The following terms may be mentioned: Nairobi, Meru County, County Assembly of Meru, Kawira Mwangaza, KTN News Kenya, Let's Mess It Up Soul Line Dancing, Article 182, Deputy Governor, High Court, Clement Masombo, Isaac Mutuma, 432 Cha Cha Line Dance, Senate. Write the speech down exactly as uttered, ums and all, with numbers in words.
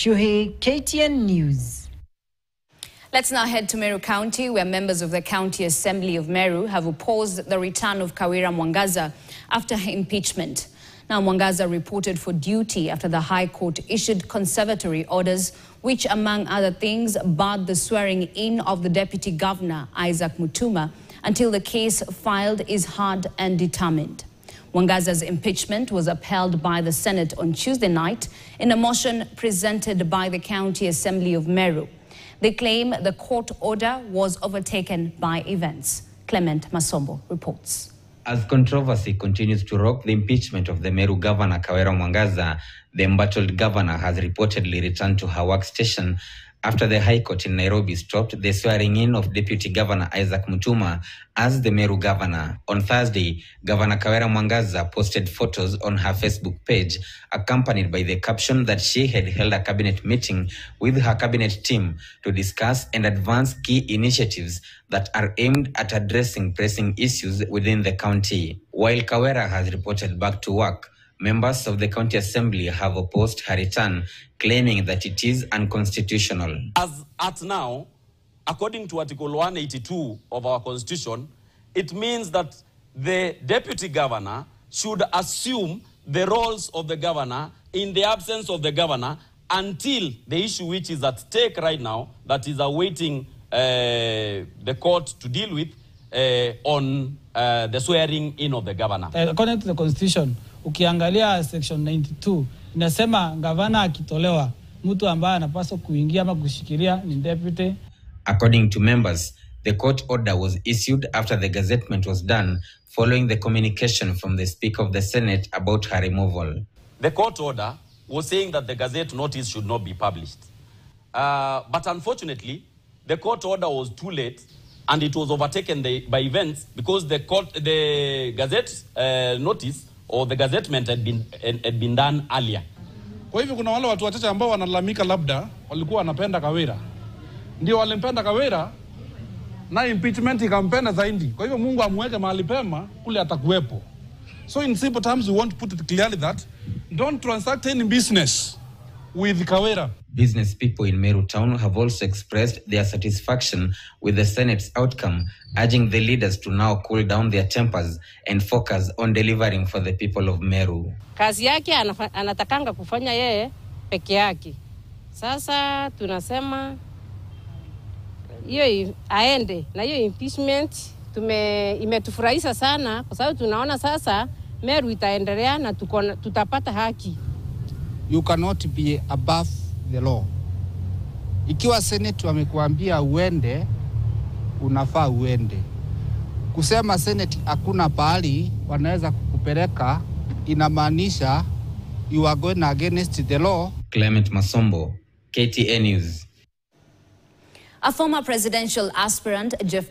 Shuhei, K T N News. Let's now head to Meru County, where members of the County Assembly of Meru have opposed the return of Kawira Mwangaza after her impeachment. Now, Mwangaza reported for duty after the High Court issued conservatory orders, which, among other things, barred the swearing in of the Deputy Governor, Isaac Mutuma, until the case filed is heard and determined. Mwangaza's impeachment was upheld by the Senate on Tuesday night in a motion presented by the County Assembly of Meru. They claim the court order was overtaken by events. Clement Masombo reports. As controversy continues to rock the impeachment of the Meru Governor Kawira Mwangaza, the embattled governor has reportedly returned to her workstation after the High Court in Nairobi stopped the swearing in of Deputy Governor Isaac Mutuma as the Meru Governor. On Thursday, Governor Kawira Mwangaza posted photos on her Facebook page, accompanied by the caption that she had held a cabinet meeting with her cabinet team to discuss and advance key initiatives that are aimed at addressing pressing issues within the county. While Kawira has reported back to work, members of the County Assembly have opposed her return, claiming that it is unconstitutional. As at now, according to Article one eighty-two of our Constitution, it means that the Deputy Governor should assume the roles of the Governor in the absence of the Governor until the issue which is at stake right now, that is awaiting uh, the court to deal with, uh, on uh, the swearing in of the Governor. According to the Constitution, ukiangalia section ninety-two inasema gavana akitolewa mtu ambaye anapaswa kuingia ama kushikilia ni deputy. According to members, the court order was issued after the gazettement was done following the communication from the Speaker of the Senate about her removal. The court order was saying that the gazette notice should not be published. Uh, but unfortunately, the court order was too late and it was overtaken the, by events because the court the gazette uh, notice or the gazettement had been had been done earlier. Kwa hivyo kuna wale watu wachache ambao wanalalamika labda walikuwa wanapenda Kawira. Ndio walimpenda Kawira na impeachment ikampenda zaidi. Kwa hivyo Mungu amweke mahali pema kule atakuwepo. So in simple terms, we want to put it clearly that don't transact any business with Kawira. Business people in Meru town have also expressed their satisfaction with the Senate's outcome, urging the leaders to now cool down their tempers and focus on delivering for the people of Meru. Kazi yake anatakanga kufanya yeye peke yake. Sasa tunasema hiyo aende na hiyo impeachment tume imetufurahisha sana kwa sababu tunaona sasa Meru itaendelea na tutapata haki. You cannot be above the law. Ikiwa Senate wamekuambia uende, unafaa uende. Kusema Senate hakuna pahali wanaweza kukupeleka inamaanisha you are going against the law. Clement Masombo, K T N News. A former presidential aspirant, Jeff